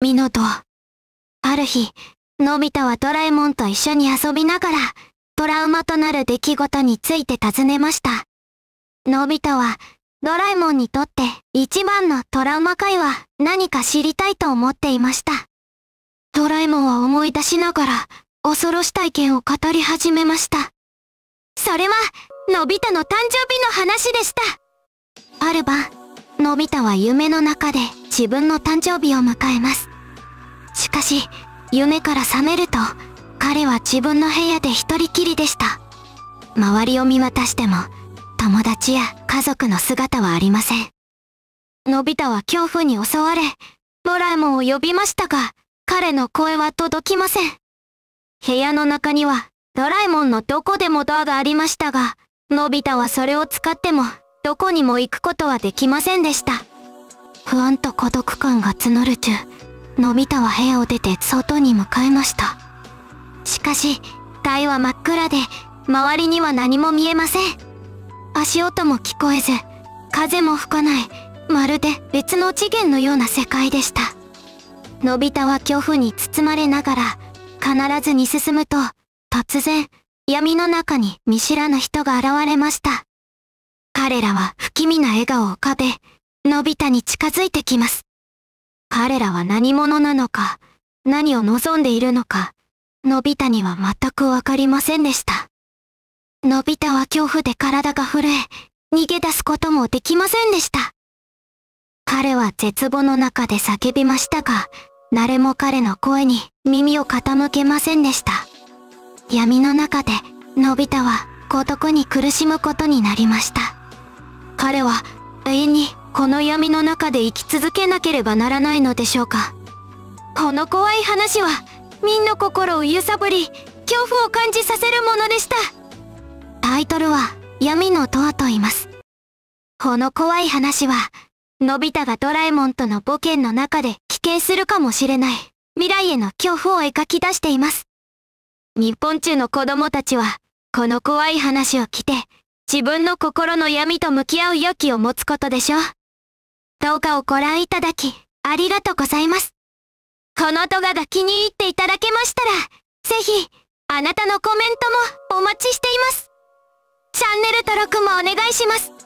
ミノト。ある日、のび太はドラえもんと一緒に遊びながら、トラウマとなる出来事について尋ねました。のび太は、ドラえもんにとって一番のトラウマ回は何か知りたいと思っていました。ドラえもんは思い出しながら恐ろし体験を語り始めました。それは、のび太の誕生日の話でした。ある晩、のび太は夢の中で自分の誕生日を迎えます。しかし、夢から覚めると、彼は自分の部屋で一人きりでした。周りを見渡しても、友達や家族の姿はありません。のび太は恐怖に襲われ、ドラえもんを呼びましたが、彼の声は届きません。部屋の中にはドラえもんのどこでもドアがありましたが、のび太はそれを使ってもどこにも行くことはできませんでした。不安と孤独感が募る中、のび太は部屋を出て外に向かいました。しかし、街は真っ暗で、周りには何も見えません。足音も聞こえず、風も吹かない、まるで別の次元のような世界でした。のび太は恐怖に包まれながら、必ずに進むと、突然、闇の中に見知らぬ人が現れました。彼らは不気味な笑顔を浮かべ、のび太に近づいてきます。彼らは何者なのか、何を望んでいるのか、のび太には全くわかりませんでした。のび太は恐怖で体が震え、逃げ出すこともできませんでした。彼は絶望の中で叫びましたが、誰も彼の声に耳を傾けませんでした。闇の中で、のび太は孤独に苦しむことになりました。彼は永遠にこの闇の中で生き続けなければならないのでしょうか。この怖い話は、民の心を揺さぶり、恐怖を感じさせるものでした。タイトルは闇の塔と言います。この怖い話は、のび太がドラえもんとの冒険の中で危険するかもしれない未来への恐怖を描き出しています。日本中の子供たちは、この怖い話を聞いて、自分の心の闇と向き合う勇気を持つことでしょう。動画をご覧いただき、ありがとうございます。この動画が気に入っていただけましたら、ぜひ、あなたのコメントもお待ちしています。チャンネル登録もお願いします。